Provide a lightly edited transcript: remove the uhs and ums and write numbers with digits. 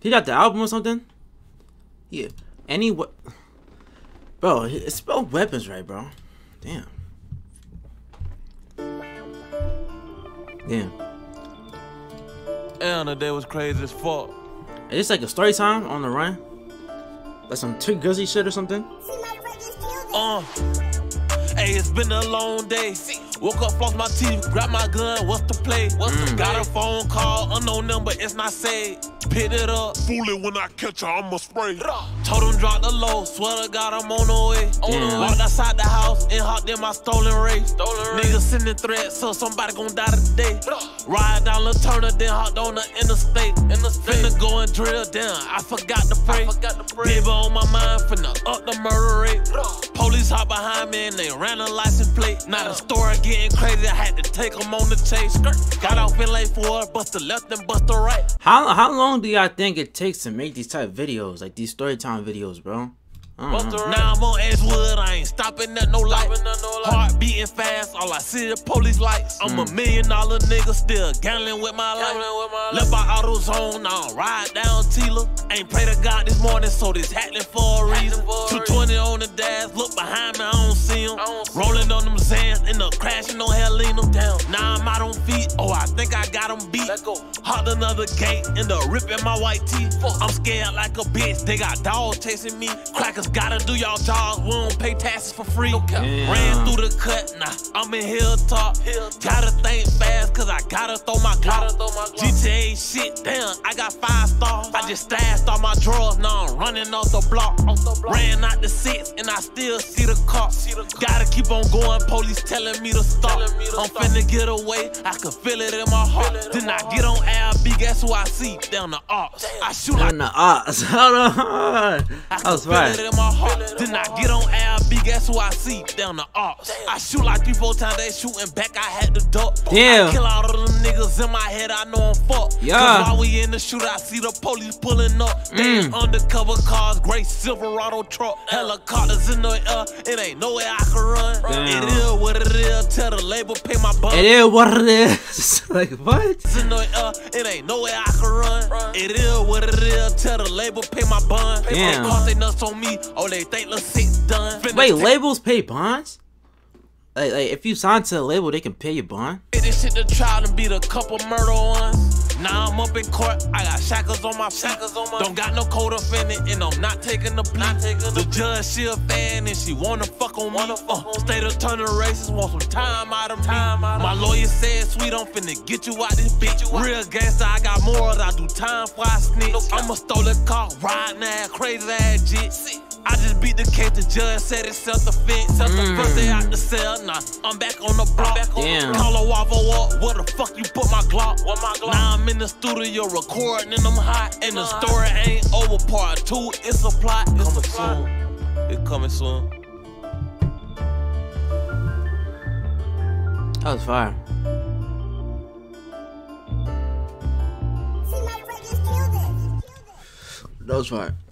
He got the album or something? Yeah. Bro, it's spelled weapons right, bro. Damn. Damn. Damn, that day was crazy as fuck. Is this like a story time on the run? Like some too guzzy shit or something? Hey, it's been a long day. Woke up, flossed my teeth, grabbed my gun. What's the play? Got a phone call, unknown number, it's not saved. Pick it up. Fool it when I catch her, I'ma spray. Told him drop the low, swear to God, I'm on the way. Walked outside the house and hopped in my stolen race. Niggas sending threats, so somebody gon' die today. Ride down La Turner, then hopped on the interstate. Finna go and drill down, I forgot to pray. Bibber on my mind, finna up the murder rate. Police hop behind me and they ran a license plate. Now the story getting crazy, I had to take them on the chase. Got off in late for it, bust the left and bust the right. How long do y'all think it takes to make these type videos, like these story time videos, bro? Now I'm on Edgewood, I ain't stopping at no light. Heart beating fast, all I see the police lights. I'm $1 million nigga, still gambling with my life. Left by AutoZone, I'll ride down Tila. Ain't pray to God this morning, so this happening for a reason. 220 on the dash, look behind me, I don't see him. Rolling on them Zans, in the crashing on Helena. Now I'm out on feet, oh I think I got him beat. Hot another gate, end up ripping my white teeth. I'm scared like a bitch, they got dogs chasing me. Crackers gotta do y'all jobs, we don't pay taxes for free. Ran through the cut, nah, I'm in Hilltop. Gotta think fast, cause I gotta throw my Glock. GTA shit, damn, I got 5 stars. I just stashed all my drawers, now I'm running off the block. Ran out the 6, and I still see the cops. Gotta keep on going, police telling me to stop. I'm finna get away, I can feel it in my heart. Then I get on AIB, guess who I see? Down the ops. I shoot down the ops, hold on. That was fine. My heart. Then I get on AIB, guess who I see? Down the ops. I shoot like 3, 4 times, they shooting back, I had to duck. I kill all of them niggas in my head, I know I'm fucked. Cause while we in the shoot, I see the police pulling up. They undercover cars, gray Silverado truck. Helicopters in the air, it ain't nowhere I can run. It is what it is, tell the label pay my butt. It is what it is. Like what? In the air, it ain't nowhere I can run. It is what it is, tell the label pay my bun. They caught they nuts on me. Oh, they think the 6 done. Wait, labels pay bonds? Like, if you sign to a label, they can pay your bond? This shit to trial and beat a couple murder ones. Now I'm up in court, I got shackles on my shackles on my. Don't got no co-defendant, and I'm not taking the plea. The judge, she a fan, and she wanna fuck on one of us. State attorney racist, want some time out of time. My lawyer said, sweet, I'm finna get you out this bitch. Real gangster, I got morals, I do time for I snitch. I'm a stolen car, riding that crazy ass jit. I just beat the case, the judge said it's self-defense. Self-defense, they out the cell, nah, I'm back on the block. Call a waffle walk, where the fuck you put my Glock? Now I'm in the studio recording and I'm hot. And the story ain't over, part 2, it's a plot. It's coming soon, it's coming soon. That was fire. That was fire.